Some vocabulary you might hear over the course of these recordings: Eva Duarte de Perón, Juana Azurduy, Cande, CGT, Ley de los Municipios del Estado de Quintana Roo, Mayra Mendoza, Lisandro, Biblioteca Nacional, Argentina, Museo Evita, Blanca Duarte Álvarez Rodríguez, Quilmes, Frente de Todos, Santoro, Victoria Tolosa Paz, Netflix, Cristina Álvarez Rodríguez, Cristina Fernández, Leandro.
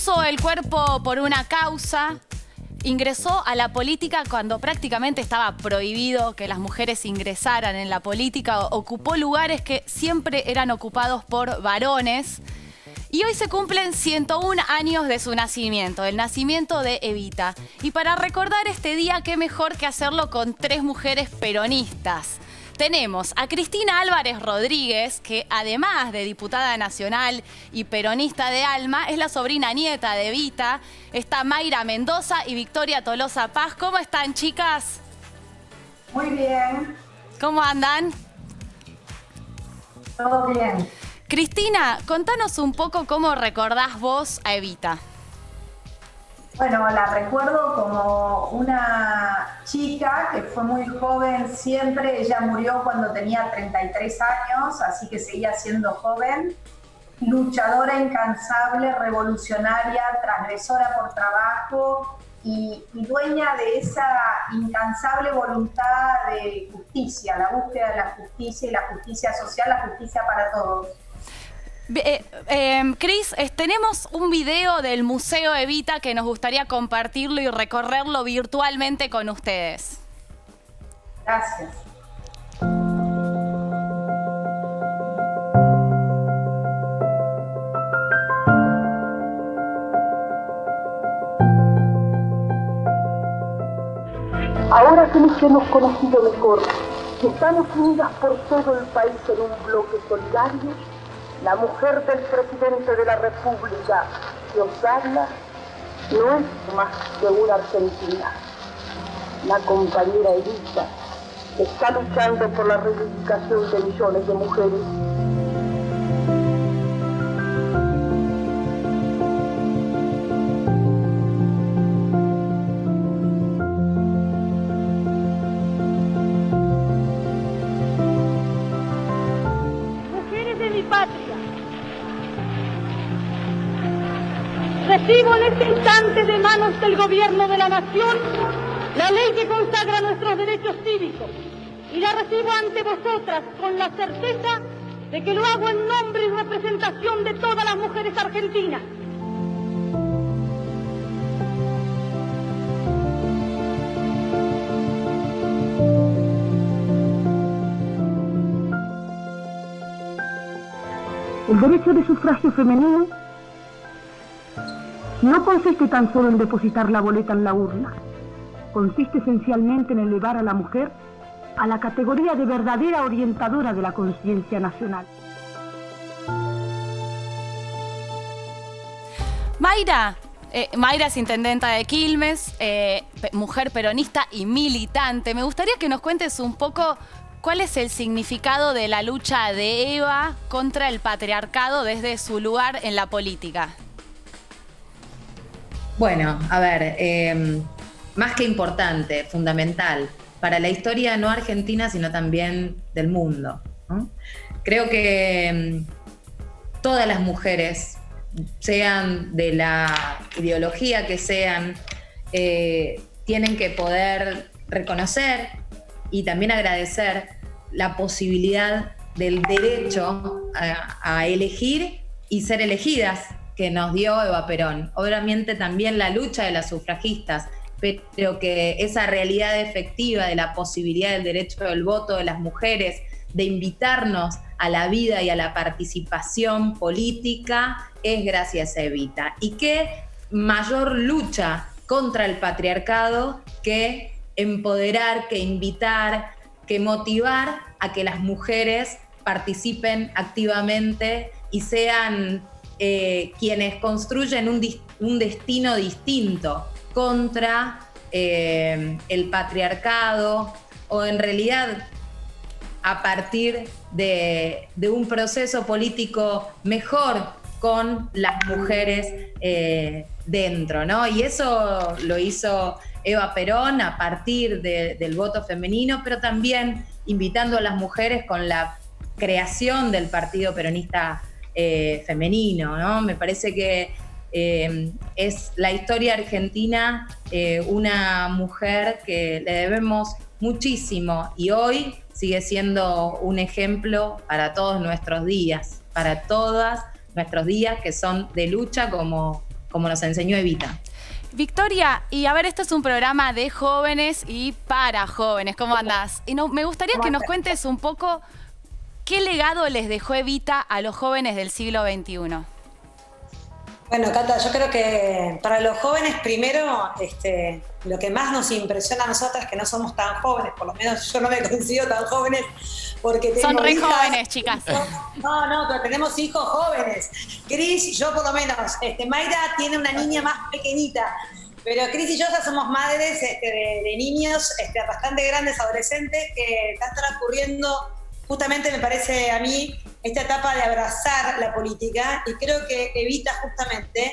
Puso el cuerpo por una causa. Ingresó a la política cuando prácticamente estaba prohibido que las mujeres ingresaran en la política. Ocupó lugares que siempre eran ocupados por varones. Y hoy se cumplen 101 años de su nacimiento, el nacimiento de Evita. Y para recordar este día, qué mejor que hacerlo con tres mujeres peronistas. Tenemos a Cristina Álvarez Rodríguez, que además de diputada nacional y peronista de alma, es la sobrina nieta de Evita. Está Mayra Mendoza y Victoria Tolosa Paz. ¿Cómo están, chicas? Muy bien. ¿Cómo andan? Todo bien. Cristina, contanos un poco cómo recordás vos a Evita. Bueno, la recuerdo como una chica que fue muy joven siempre. Ella murió cuando tenía 33 años, así que seguía siendo joven. Luchadora incansable, revolucionaria, transgresora por trabajo y dueña de esa incansable voluntad de justicia, la búsqueda de la justicia y la justicia social, la justicia para todos. Cris, tenemos un video del Museo Evita que nos gustaría compartirlo y recorrerlo virtualmente con ustedes. Gracias. Ahora que nos hemos conocido mejor, que estamos unidas por todo el país en un bloque solidario, la mujer del presidente de la República, que os habla, no es más que una argentina. La compañera Evita está luchando por la reivindicación de millones de mujeres. Recibo en este instante de manos del Gobierno de la Nación la ley que consagra nuestros derechos cívicos y la recibo ante vosotras con la certeza de que lo hago en nombre y representación de todas las mujeres argentinas. El derecho de sufragio femenino no consiste tan solo en depositar la boleta en la urna, consiste esencialmente en elevar a la mujer a la categoría de verdadera orientadora de la conciencia nacional. Mayra, es intendenta de Quilmes, mujer peronista y militante. Me gustaría que nos cuentes un poco cuál es el significado de la lucha de Eva contra el patriarcado desde su lugar en la política. Bueno, a ver, más que importante, fundamental, para la historia no argentina, sino también del mundo, ¿no? Creo que todas las mujeres, sean de la ideología que sean, tienen que poder reconocer y también agradecer la posibilidad del derecho a elegir y ser elegidas, que nos dio Eva Perón. Obviamente también la lucha de las sufragistas, pero que esa realidad efectiva de la posibilidad del derecho del voto de las mujeres, de invitarnos a la vida y a la participación política, es gracias a Evita. Y qué mayor lucha contra el patriarcado que empoderar, que invitar, que motivar a que las mujeres participen activamente y sean quienes construyen un destino distinto contra el patriarcado, o en realidad a partir de un proceso político mejor con las mujeres dentro, ¿no? Y eso lo hizo Eva Perón a partir del voto femenino, pero también invitando a las mujeres con la creación del Partido Peronista femenino, ¿no? Me parece que es la historia argentina una mujer que le debemos muchísimo y hoy sigue siendo un ejemplo para todos nuestros días, para todas nuestros días que son de lucha como como nos enseñó Evita. Victoria, y a ver, esto es un programa de jóvenes y para jóvenes. ¿Cómo andás? Y no, me gustaría que nos cuentes un poco qué legado les dejó Evita a los jóvenes del siglo XXI. Bueno, Cata, yo creo que para los jóvenes, primero, lo que más nos impresiona a nosotras es que no somos tan jóvenes, por lo menos yo no me considero tan jóvenes, porque tenemos son re hijas, jóvenes, chicas. No, pero tenemos hijos jóvenes. Cris, yo por lo menos, Mayra tiene una niña más pequeñita, pero Cris y yo ya somos madres de niños bastante grandes, adolescentes, que están transcurriendo, justamente me parece a mí, esta etapa de abrazar la política, y creo que Evita justamente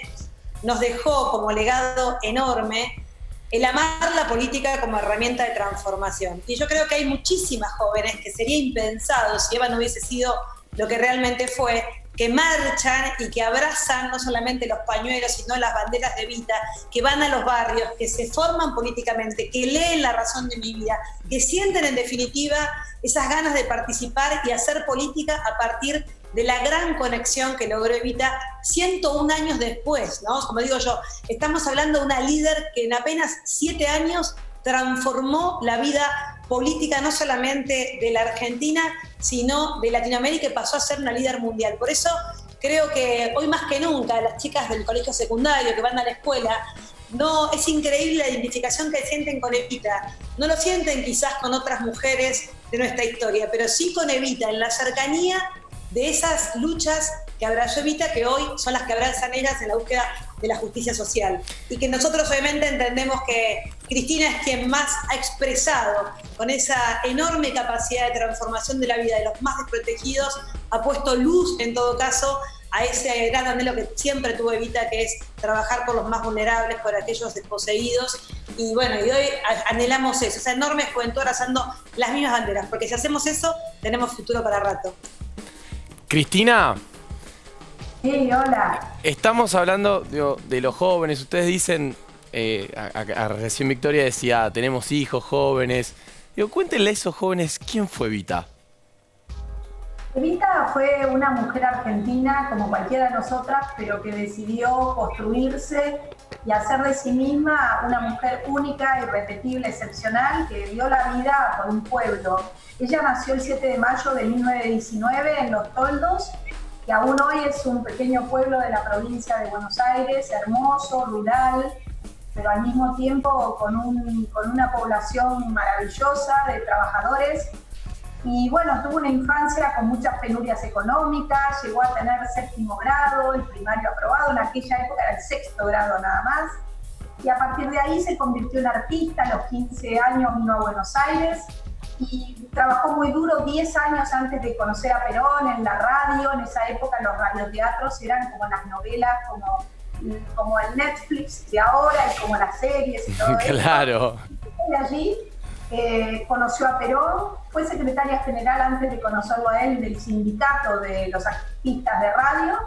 nos dejó como legado enorme el amar la política como herramienta de transformación. Y yo creo que hay muchísimas jóvenes que sería impensado si Eva no hubiese sido lo que realmente fue, que marchan y que abrazan no solamente los pañuelos, sino las banderas de Evita, que van a los barrios, que se forman políticamente, que leen La razón de mi vida, que sienten en definitiva esas ganas de participar y hacer política a partir de la gran conexión que logró Evita 101 años después, ¿no? Como digo yo, estamos hablando de una líder que en apenas 7 años transformó la vida política no solamente de la Argentina, sino de Latinoamérica, y pasó a ser una líder mundial. Por eso creo que hoy más que nunca las chicas del colegio secundario que van a la escuela, no, es increíble la identificación que sienten con Evita. No lo sienten quizás con otras mujeres de nuestra historia, pero sí con Evita, en la cercanía de esas luchas que abrazó Evita, que hoy son las que abrazan ellas en la búsqueda de la justicia social. Y que nosotros obviamente entendemos que Cristina es quien más ha expresado, con esa enorme capacidad de transformación de la vida de los más desprotegidos, ha puesto luz en todo caso a ese gran anhelo que siempre tuvo Evita, que es trabajar por los más vulnerables, por aquellos desposeídos. Y bueno, y hoy anhelamos eso, esa enorme juventud abrazando las mismas banderas, porque si hacemos eso, tenemos futuro para rato. Cristina. Sí, hola. Estamos hablando, digo, de los jóvenes. Ustedes dicen, recién Victoria decía, tenemos hijos jóvenes. Digo, cuéntenle a esos jóvenes, ¿quién fue Evita? Evita fue una mujer argentina, como cualquiera de nosotras, pero que decidió construirse y hacer de sí misma una mujer única, irrepetible, excepcional, que dio la vida por un pueblo. Ella nació el 7 de mayo de 1919 en Los Toldos, que aún hoy es un pequeño pueblo de la provincia de Buenos Aires, hermoso, rural, pero al mismo tiempo con una población maravillosa de trabajadores. Y bueno, tuvo una infancia con muchas penurias económicas, llegó a tener 7º grado, el primario aprobado, en aquella época era el 6º grado nada más. Y a partir de ahí se convirtió en artista, a los 15 años vino a Buenos Aires y trabajó muy duro 10 años antes de conocer a Perón en la radio. En esa época los radioteatros eran como las novelas, como el Netflix de ahora y como las series y todo eso. Claro. Y allí conoció a Perón, fue secretaria general antes de conocerlo a él del sindicato de los artistas de radio,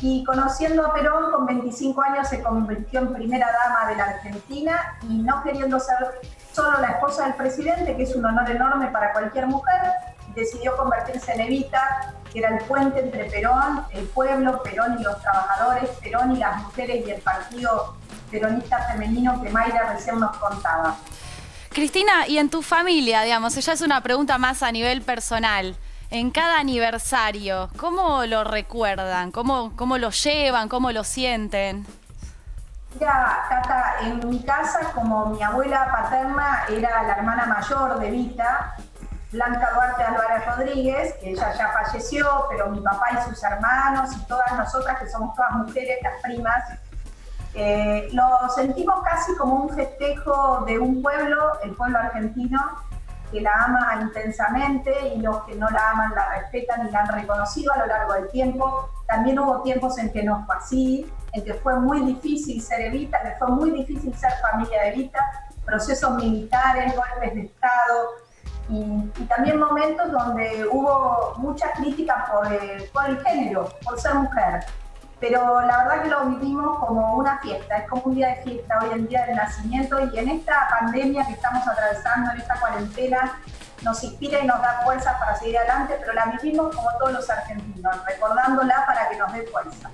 y conociendo a Perón con 25 años se convirtió en primera dama de la Argentina, y no queriendo ser solo la esposa del presidente, que es un honor enorme para cualquier mujer, decidió convertirse en Evita, que era el puente entre Perón, el pueblo, Perón y los trabajadores, Perón y las mujeres y el partido peronista femenino que Mayra recién nos contaba. Cristina, y en tu familia, digamos, ya es una pregunta más a nivel personal, en cada aniversario, ¿cómo lo recuerdan? ¿Cómo lo llevan? ¿Cómo lo sienten? Mira, Cata, en mi casa, como mi abuela paterna era la hermana mayor de Evita, Blanca Duarte Álvarez Rodríguez, que ella ya falleció, pero mi papá y sus hermanos y todas nosotras, que somos todas mujeres, las primas, lo sentimos casi como un festejo de un pueblo, el pueblo argentino, que la ama intensamente, y los que no la aman la respetan y la han reconocido a lo largo del tiempo. También hubo tiempos en que no fue así, en que fue muy difícil ser Evita, que fue muy difícil ser familia de Evita, procesos militares, golpes de Estado, y también momentos donde hubo mucha crítica por el género, por ser mujer. Pero la verdad que lo vivimos como una fiesta, es como un día de fiesta, hoy el día del nacimiento, y en esta pandemia que estamos atravesando, en esta cuarentena, nos inspira y nos da fuerza para seguir adelante, pero la vivimos como todos los argentinos, recordándola para que nos dé fuerza.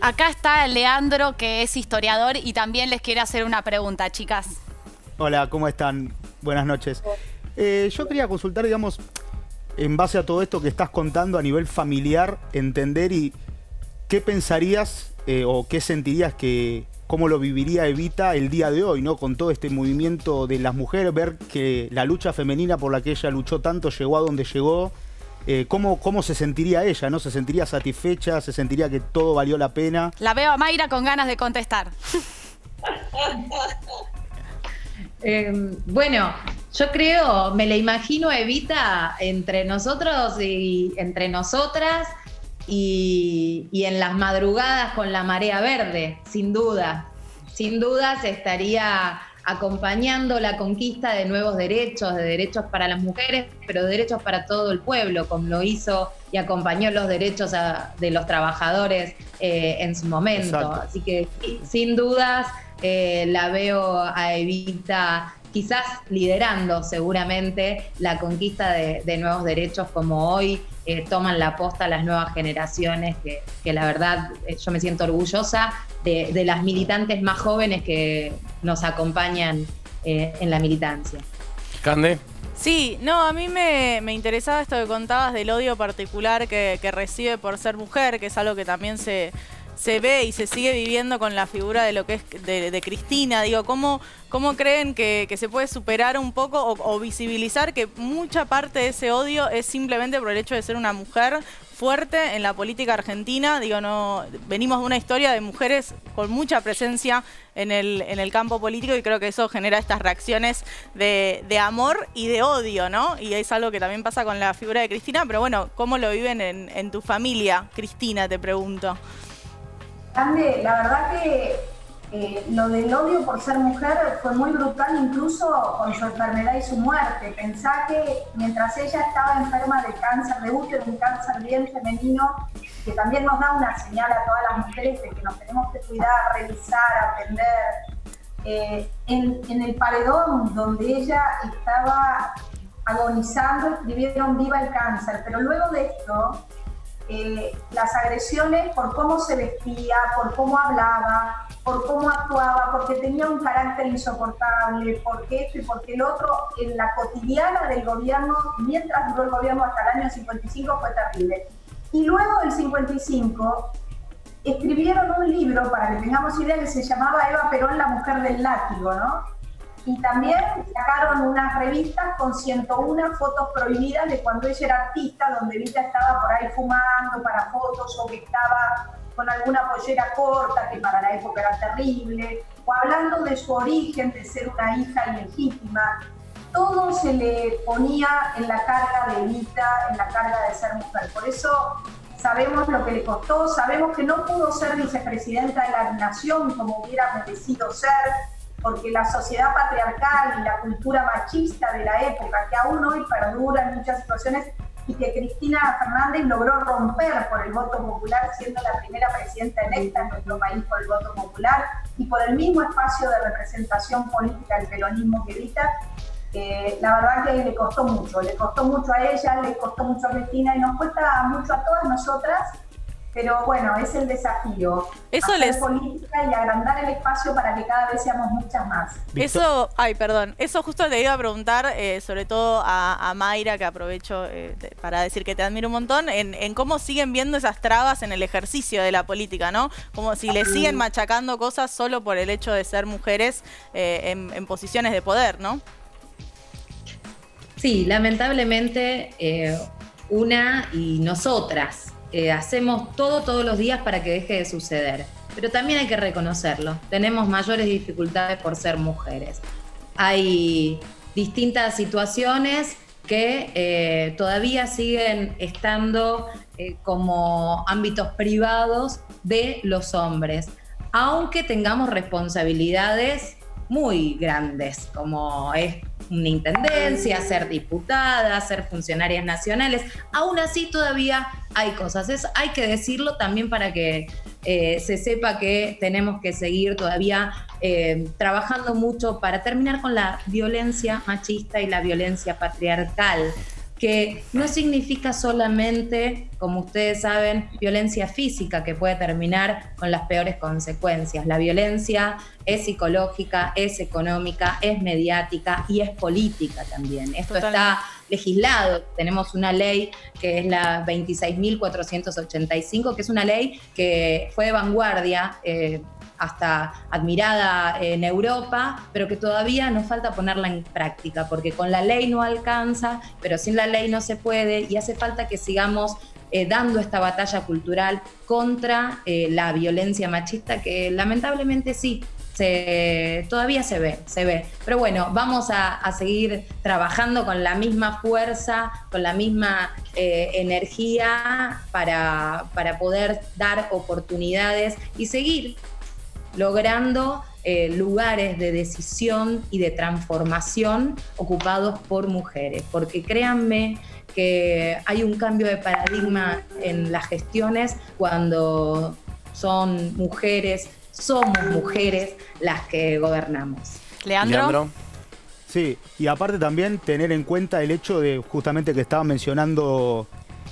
Acá está Leandro, que es historiador y también les quiere hacer una pregunta, chicas. Hola, ¿cómo están? Buenas noches. Yo quería consultar, digamos, en base a todo esto que estás contando a nivel familiar, entender y qué pensarías o qué sentirías que... cómo lo viviría Evita el día de hoy, ¿no? Con todo este movimiento de las mujeres, ver que la lucha femenina por la que ella luchó tanto llegó a donde llegó. ¿Cómo se sentiría ella, ¿no? ¿Se sentiría satisfecha? ¿Se sentiría que todo valió la pena? La veo a Mayra con ganas de contestar. Bueno, yo creo, me la imagino a Evita entre nosotros y entre nosotras. Y en las madrugadas con la marea verde, sin duda. Sin duda se estaría acompañando la conquista de nuevos derechos, de derechos para las mujeres, pero derechos para todo el pueblo, como lo hizo y acompañó los derechos de los trabajadores en su momento. Exacto. Así que sin dudas la veo a Evita quizás liderando seguramente la conquista de nuevos derechos como hoy toman la posta las nuevas generaciones, que la verdad yo me siento orgullosa de las militantes más jóvenes que nos acompañan en la militancia. Cande. Sí, no, a mí me interesaba esto que contabas del odio particular que recibe por ser mujer, que es algo que también se ve y se sigue viviendo con la figura de lo que es de Cristina. Digo, ¿cómo creen que se puede superar un poco o visibilizar que mucha parte de ese odio es simplemente por el hecho de ser una mujer fuerte en la política argentina? Digo, no, venimos de una historia de mujeres con mucha presencia en el campo político y creo que eso genera estas reacciones de amor y de odio, ¿no? Y es algo que también pasa con la figura de Cristina, pero bueno, ¿cómo lo viven en tu familia, Cristina, te pregunto? Cande, la verdad que lo del odio por ser mujer fue muy brutal, incluso con su enfermedad y su muerte. Pensá que mientras ella estaba enferma de cáncer de útero, un cáncer bien femenino, que también nos da una señal a todas las mujeres de que nos tenemos que cuidar, revisar, atender. En el paredón donde ella estaba agonizando, escribieron "Viva el cáncer", pero luego de esto... las agresiones por cómo se vestía, por cómo hablaba, por cómo actuaba, porque tenía un carácter insoportable, porque esto y porque el otro, en la cotidiana del gobierno, mientras duró el gobierno hasta el año 55, fue terrible. Y luego del 55 escribieron un libro, para que tengamos idea, que se llamaba Eva Perón, la mujer del látigo, ¿no? Y también sacaron unas revistas con 101 fotos prohibidas de cuando ella era artista, donde Evita estaba por ahí fumando para fotos o que estaba con alguna pollera corta, que para la época era terrible, o hablando de su origen, de ser una hija ilegítima. Todo se le ponía en la carga de Evita, en la carga de ser mujer. Por eso sabemos lo que le costó, sabemos que no pudo ser vicepresidenta de la Nación como hubiera merecido ser, porque la sociedad patriarcal y la cultura machista de la época, que aún hoy perdura en muchas situaciones, y que Cristina Fernández logró romper por el voto popular, siendo la primera presidenta electa en nuestro país por el voto popular, y por el mismo espacio de representación política del peronismo que Evita, la verdad que le costó mucho a ella, le costó mucho a Cristina, y nos cuesta mucho a todas nosotras. Pero bueno, es el desafío. Eso les... política y agrandar el espacio para que cada vez seamos muchas más. Eso, ay, perdón. Eso justo te iba a preguntar, sobre todo a Mayra, que aprovecho para decir que te admiro un montón, en cómo siguen viendo esas trabas en el ejercicio de la política, ¿no? Como si le siguen machacando cosas solo por el hecho de ser mujeres en posiciones de poder, ¿no? Sí, lamentablemente, una y nosotras. Hacemos todos los días para que deje de suceder, pero también hay que reconocerlo, tenemos mayores dificultades por ser mujeres. Hay distintas situaciones que todavía siguen estando como ámbitos privados de los hombres, aunque tengamos responsabilidades muy grandes, como es una intendencia, ser diputada, ser funcionarias nacionales. Aún así todavía hay cosas, hay que decirlo también para que se sepa que tenemos que seguir todavía trabajando mucho para terminar con la violencia machista y la violencia patriarcal, que no significa solamente, como ustedes saben, violencia física, que puede terminar con las peores consecuencias. La violencia es psicológica, es económica, es mediática y es política también. Esto está legislado. Tenemos una ley que es la 26.485, que es una ley que fue de vanguardia, hasta admirada en Europa, pero que todavía nos falta ponerla en práctica, porque con la ley no alcanza, pero sin la ley no se puede, y hace falta que sigamos dando esta batalla cultural contra la violencia machista, que lamentablemente sí, todavía se ve. Pero bueno, vamos a seguir trabajando con la misma fuerza, con la misma energía para poder dar oportunidades y seguir logrando lugares de decisión y de transformación ocupados por mujeres, porque créanme que hay un cambio de paradigma en las gestiones cuando somos mujeres las que gobernamos. ¿Leandro? Sí, y aparte también tener en cuenta el hecho de justamente que estaban mencionando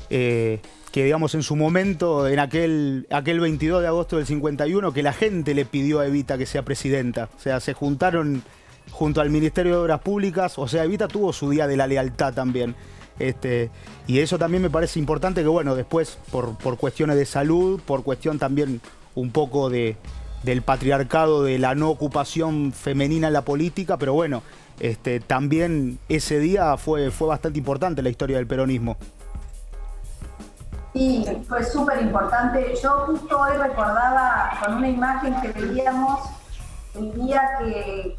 que digamos en su momento, en aquel 22 de agosto del 51, que la gente le pidió a Evita que sea presidenta. O sea, se juntaron junto al Ministerio de Obras Públicas, o sea, Evita tuvo su día de la lealtad también. Y eso también me parece importante que, bueno, después por cuestiones de salud, por cuestión también un poco del patriarcado, de la no ocupación femenina en la política, pero bueno, también ese día fue bastante importante en la historia del peronismo. Sí, fue súper importante. Yo justo hoy recordaba con una imagen que veíamos el día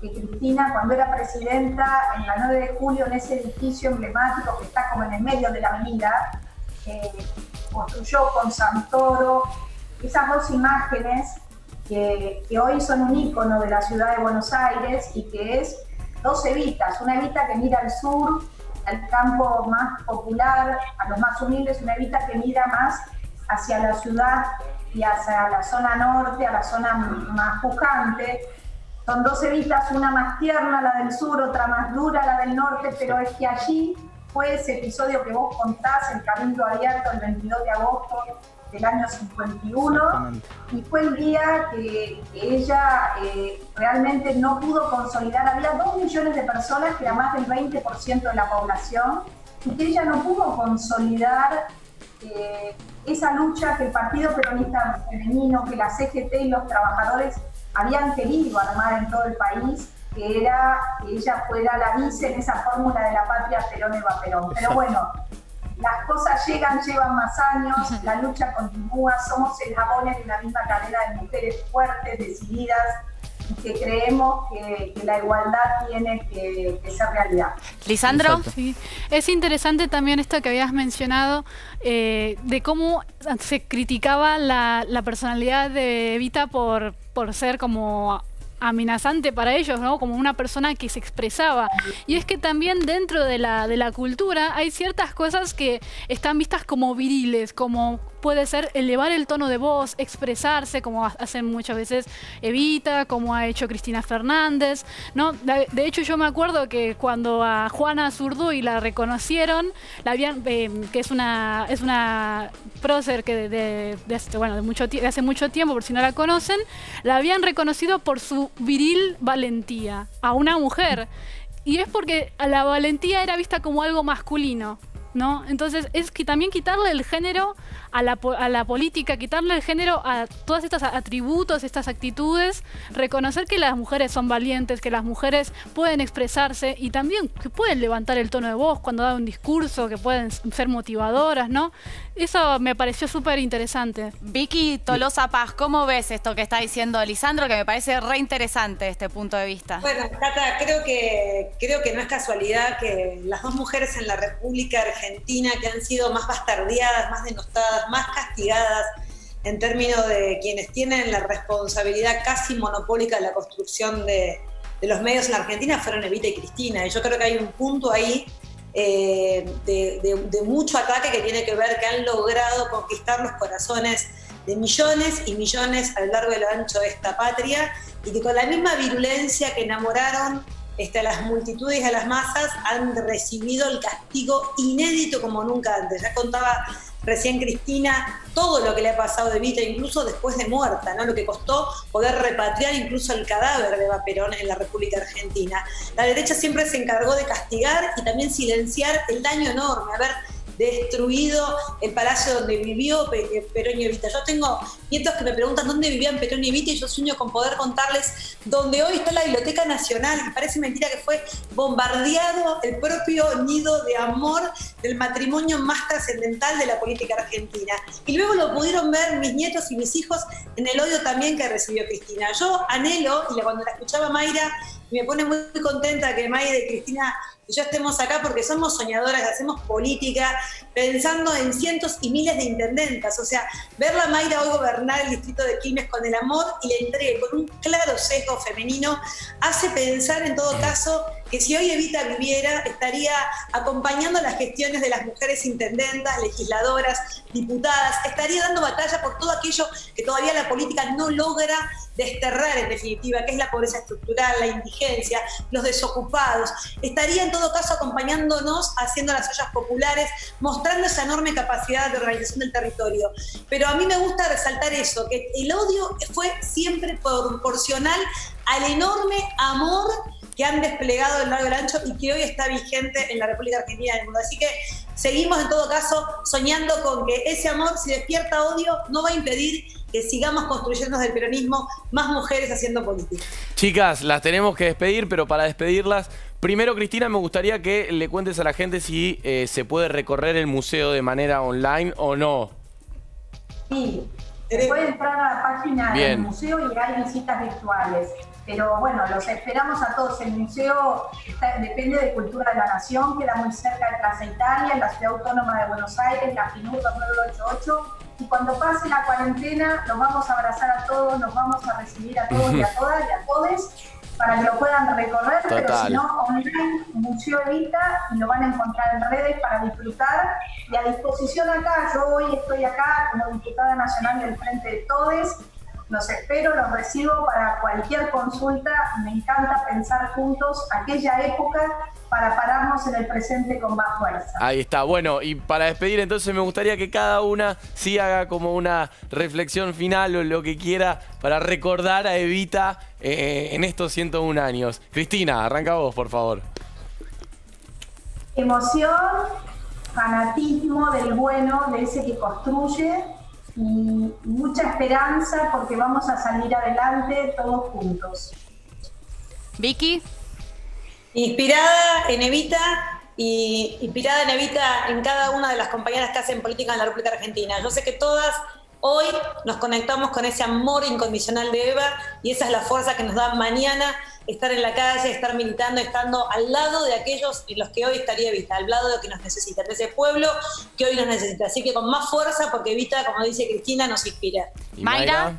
que Cristina, cuando era presidenta, en la 9 de julio, en ese edificio emblemático que está como en el medio de la avenida, construyó con Santoro. Esas dos imágenes que hoy son un ícono de la ciudad de Buenos Aires y que es dos Evitas, una Evita que mira al sur, al campo más popular, a los más humildes, una Evita que mira más hacia la ciudad y hacia la zona norte, a la zona más pujante. Son dos Evitas, una más tierna, la del sur, otra más dura, la del norte, pero es que allí fue ese episodio que vos contás, el Cabildo Abierto, el 22 de agosto del año 51, y fue el día que ella realmente no pudo consolidar. Había 2 millones de personas, que era más del 20% de la población, y que ella no pudo consolidar esa lucha que el Partido Peronista Femenino, que la CGT y los trabajadores habían querido armar en todo el país, que era que ella fuera la vice en esa fórmula de la patria Perón-Eva Perón. Pero bueno, las cosas llegan, llevan más años, la lucha continúa, somos eslabones de una misma cadena de mujeres fuertes, decididas, y que creemos que la igualdad tiene que ser realidad. Lisandro, sí. Es interesante también esto que habías mencionado, de cómo se criticaba la personalidad de Evita por ser como amenazante para ellos, ¿no? Como una persona que se expresaba. Y es que también dentro de la cultura hay ciertas cosas que están vistas como viriles, como puede ser elevar el tono de voz, expresarse, como hacen muchas veces Evita, como ha hecho Cristina Fernández, ¿no? De hecho, yo me acuerdo que cuando a Juana Azurduy la reconocieron, la habían, que es una prócer que de hace mucho tiempo, por si no la conocen, la habían reconocido por su viril valentía a una mujer. Y es porque la valentía era vista como algo masculino, ¿no? Entonces es que también quitarle el género a la política, quitarle el género a todos estos atributos, estas actitudes, reconocer que las mujeres son valientes, que las mujeres pueden expresarse y también que pueden levantar el tono de voz cuando dan un discurso, que pueden ser motivadoras, ¿no? Eso me pareció súper interesante. Vicky Tolosa Paz, ¿cómo ves esto que está diciendo Lisandro? Que me parece re interesante este punto de vista. Bueno, Cata, creo que no es casualidad que las dos mujeres en la República Argentina que han sido más bastardeadas, más denostadas, más castigadas en términos de quienes tienen la responsabilidad casi monopólica de la construcción de los medios en la Argentina fueron Evita y Cristina. Y yo creo que hay un punto ahí de mucho ataque que tiene que ver que han logrado conquistar los corazones de millones y millones a lo largo y a lo ancho de esta patria y que con la misma virulencia que enamoraron las multitudes y a las masas han recibido el castigo inédito como nunca antes. Ya contaba recién Cristina todo lo que le ha pasado de Evita, incluso después de muerta, ¿no? Lo que costó poder repatriar incluso el cadáver de Eva Perón en la República Argentina. La derecha siempre se encargó de castigar y también silenciar el daño enorme, haber destruido el palacio donde vivió Perón y Evita. Yo tengo nietos que me preguntan dónde vivían Perón y Evita y yo sueño con poder contarles dónde hoy está la Biblioteca Nacional. Y parece mentira que fue bombardeado el propio nido de amor del matrimonio más trascendental de la política argentina. Y luego lo pudieron ver mis nietos y mis hijos en el odio también que recibió Cristina. Yo anhelo, y cuando la escuchaba Mayra, me pone muy contenta que Mayra y Cristina y yo estemos acá porque somos soñadoras, hacemos política, pensando en cientos y miles de intendentas. O sea, verla a Mayra hoy gobernar el distrito de Quilmes con el amor y la entrega, con un claro sesgo femenino, hace pensar en todo caso que si hoy Evita viviera, estaría acompañando las gestiones de las mujeres intendentas, legisladoras, diputadas, estaría dando batalla por todo aquello que todavía la política no logra desterrar en definitiva, que es la pobreza estructural, la indigencia, los desocupados. Estaría en todo caso acompañándonos, haciendo las ollas populares, mostrando esa enorme capacidad de organización del territorio. Pero a mí me gusta resaltar eso, que el odio fue siempre proporcional al enorme amor que han desplegado el largo y el ancho y que hoy está vigente en la República Argentina del mundo. Así que seguimos en todo caso soñando con que ese amor, si despierta odio, no va a impedir que sigamos construyendo desde el peronismo más mujeres haciendo política. Chicas, las tenemos que despedir, pero para despedirlas, primero Cristina, me gustaría que le cuentes a la gente si se puede recorrer el museo de manera online o no. Sí, se puede entrar a la página del museo y hay visitas virtuales. Pero bueno, los esperamos a todos. El museo está, depende de Cultura de la Nación, queda muy cerca de Plaza Italia, en la Ciudad Autónoma de Buenos Aires, la PINUR 2988. Y cuando pase la cuarentena, nos vamos a abrazar a todos, nos vamos a recibir a todos y a todas y a todes para que lo puedan recorrer. Total. Pero si no, online, Museo Evita, y lo van a encontrar en redes para disfrutar. Y a disposición acá, yo hoy estoy acá como diputada nacional del Frente de Todos. Los espero, los recibo para cualquier consulta. Me encanta pensar juntos aquella época para pararnos en el presente con más fuerza. Ahí está. Bueno, y para despedir entonces me gustaría que cada una sí haga como una reflexión final o lo que quiera para recordar a Evita en estos 101 años. Cristina, arranca vos, por favor. Emoción, fanatismo del bueno, de ese que construye, y mucha esperanza porque vamos a salir adelante todos juntos. Vicky. Inspirada en Evita y inspirada en Evita en cada una de las compañeras que hacen política en la República Argentina. Yo sé que todas hoy nos conectamos con ese amor incondicional de Eva y esa es la fuerza que nos da mañana estar en la calle, estar militando, estando al lado de aquellos en los que hoy estaría Evita, al lado de los que nos necesitan, de ese pueblo que hoy nos necesita. Así que con más fuerza, porque Evita, como dice Cristina, nos inspira. Mayra.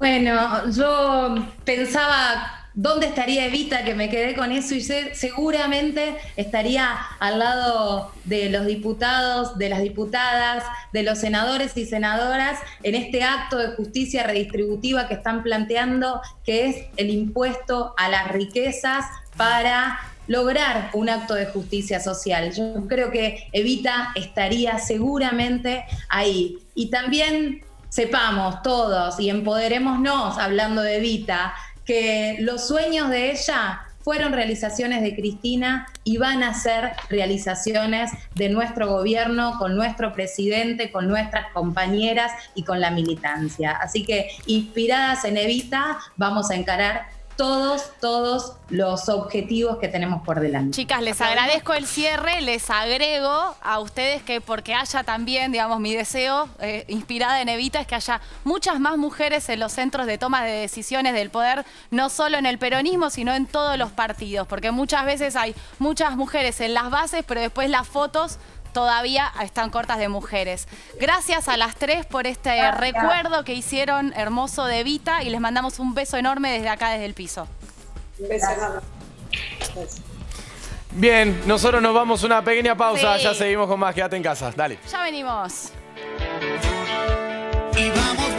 Bueno, yo pensaba dónde estaría Evita, que me quedé con eso, y seguramente estaría al lado de los diputados, de las diputadas, de los senadores y senadoras en este acto de justicia redistributiva que están planteando, que es el impuesto a las riquezas para lograr un acto de justicia social. Yo creo que Evita estaría seguramente ahí. Y también sepamos todos y empoderémonos, hablando de Evita, que los sueños de ella fueron realizaciones de Cristina y van a ser realizaciones de nuestro gobierno, con nuestro presidente, con nuestras compañeras y con la militancia. Así que inspiradas en Evita, vamos a encarar todos los objetivos que tenemos por delante. Chicas, les agradezco el cierre, les agrego a ustedes que porque haya también, digamos, mi deseo inspirada en Evita es que haya muchas más mujeres en los centros de toma de decisiones del poder, no solo en el peronismo, sino en todos los partidos, porque muchas veces hay muchas mujeres en las bases, pero después las fotos todavía están cortas de mujeres. Gracias a las tres por este recuerdo que hicieron hermoso de Evita y les mandamos un beso enorme desde acá, desde el piso. Un beso enorme. Bien, nosotros nos vamos a una pequeña pausa, ya seguimos con más Quédate en Casa. Dale. Ya venimos. Y vamos.